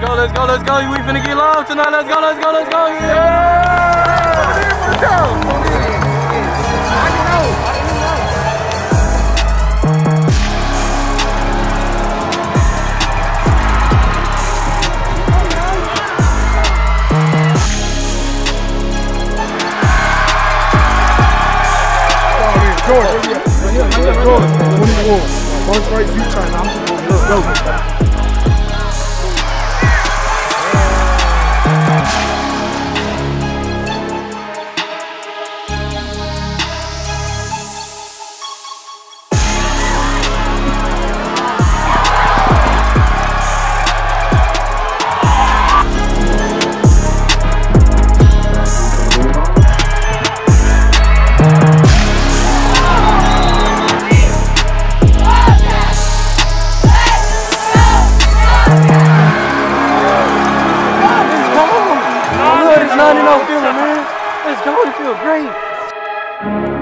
Let's go, let's go, let's go. We finna get low tonight. Let's go, let's go, let's go. Yeah! First right, you turn. I'm just going to look over. It's 90 no feeling, man. It's going to feel great.